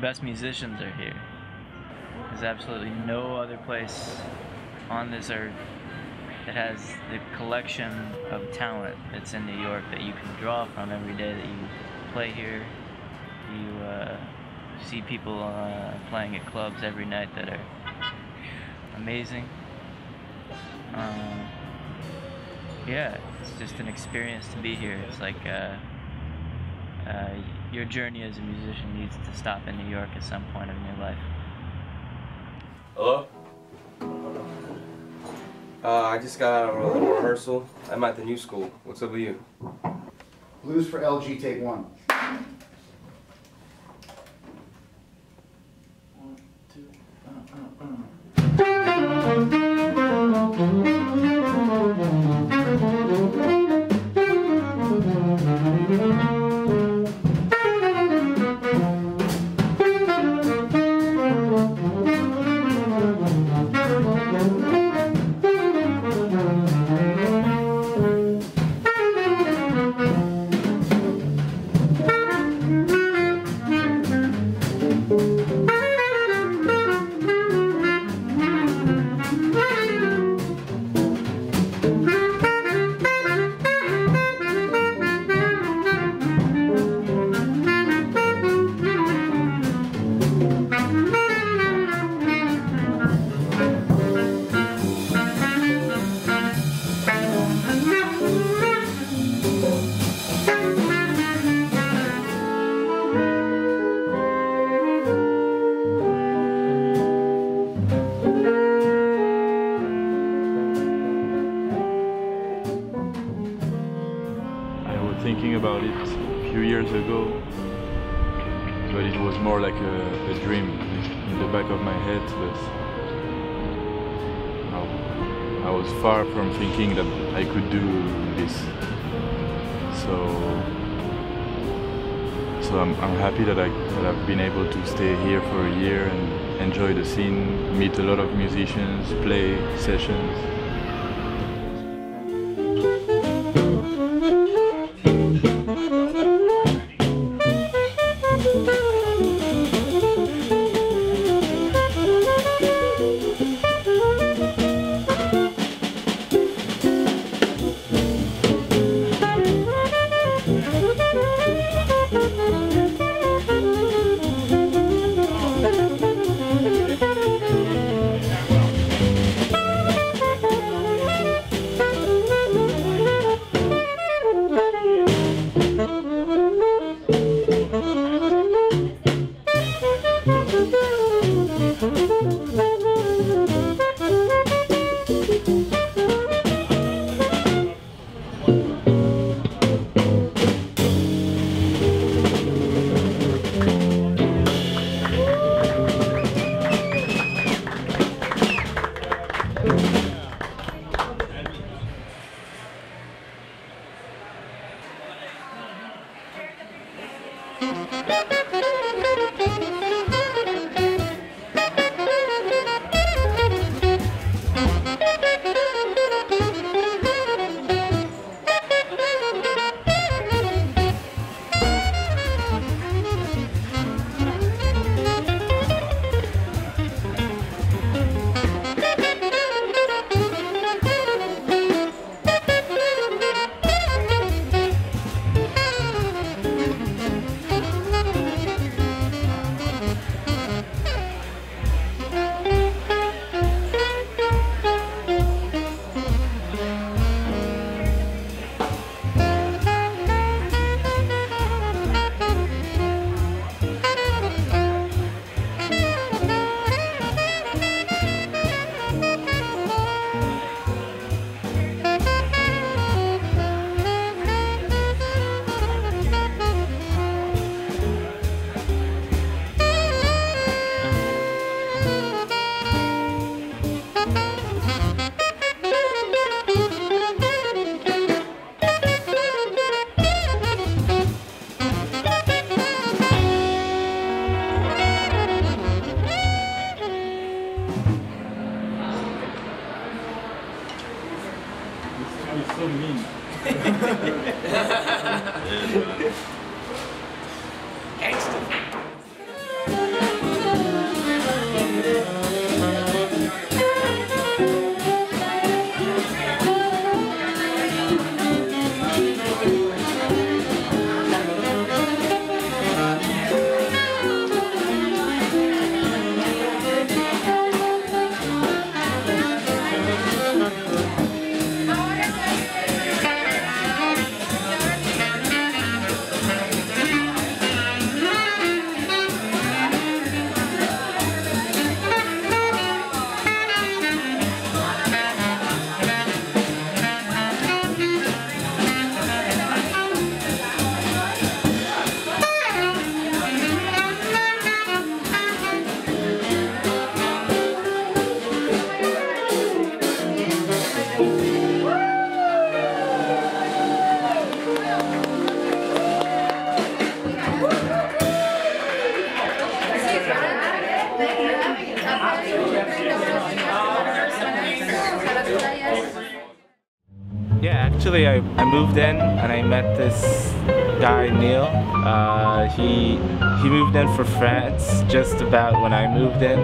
Best musicians are here. There's absolutely no other place on this earth that has the collection of talent that's in New York that you can draw from every day that you play here. You see people playing at clubs every night that are amazing. Yeah, it's just an experience to be here. It's like your journey as a musician needs to stop in New York at some point in your life. Hello? I just got out of a rehearsal. I'm at the New School. What's up with you? Blues for LG, take one. 1, 2, thinking about it a few years ago, but it was more like a dream in the back of my head. But I was far from thinking that I could do this. So I'm happy that I've been able to stay here for a year and enjoy the scene, meet a lot of musicians, play sessions. so mean. Excellent. Actually, I moved in and I met this guy, Neil. He moved in from France just about when I moved in.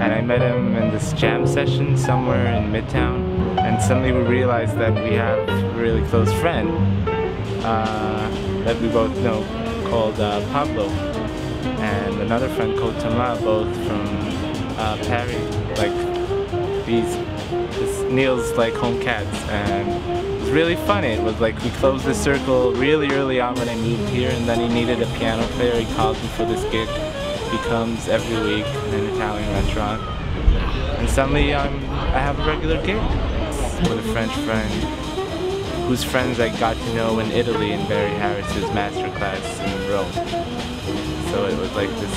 And I met him in this jam session somewhere in Midtown. And suddenly we realized that we have a really close friend that we both know called Pablo. And another friend called Thomas, both from Paris. Like, Neil's like home cats. And it was really funny. It was like we closed the circle really early on when I moved here, and then he needed a piano player. He called me for this gig. He comes every week in an Italian restaurant, and suddenly I have a regular gig with a French friend whose friends I got to know in Italy in Barry Harris's masterclass in Rome. So it was like this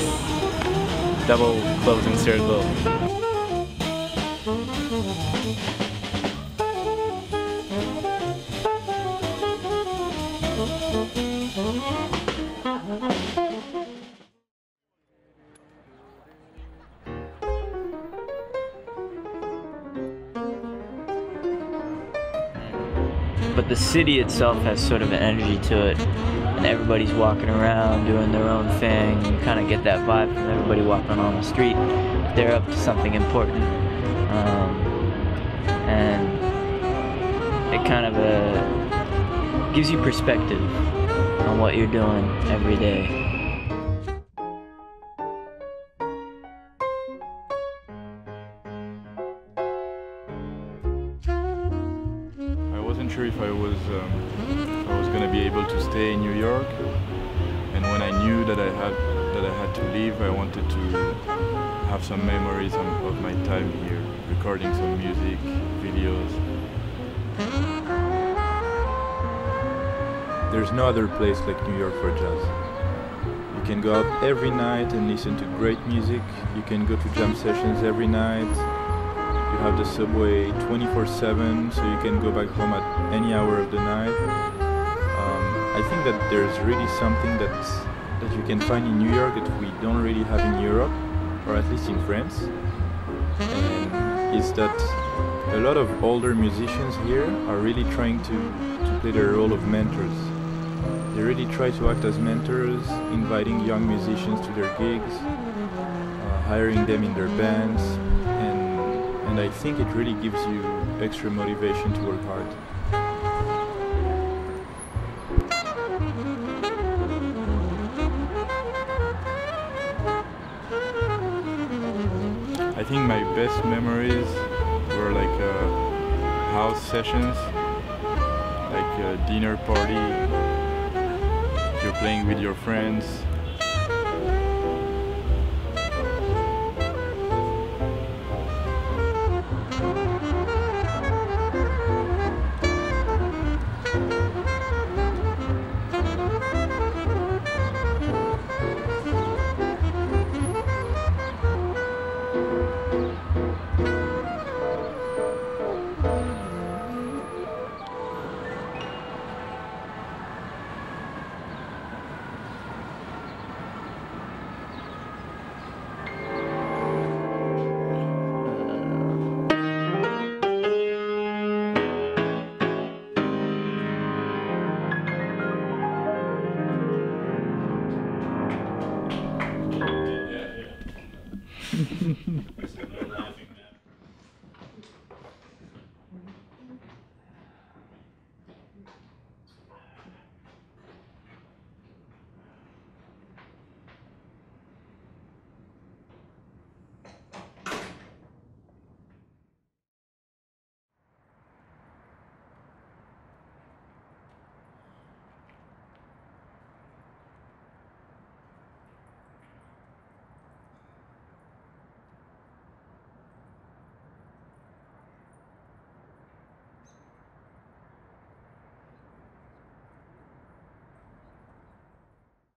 double closing circle. But the city itself has sort of an energy to it, and everybody's walking around doing their own thing. You kind of get that vibe from everybody walking on the street. They're up to something important, and it kind of gives you perspective on what you're doing every day. If I was going to be able to stay in New York, and when I knew that I had to leave, I wanted to have some memories of my time here, recording some music, videos. There's no other place like New York for jazz. You can go out every night and listen to great music. You can go to jam sessions every night. You have the subway 24/7, so you can go back home at any hour of the night. I think that there's really something that you can find in New York that we don't really have in Europe, or at least in France. And is that a lot of older musicians here are really trying to play their role of mentors. They really try to act as mentors, inviting young musicians to their gigs, hiring them in their bands. And I think it really gives you extra motivation to work hard. I think my best memories were like house sessions, like a dinner party, you're playing with your friends.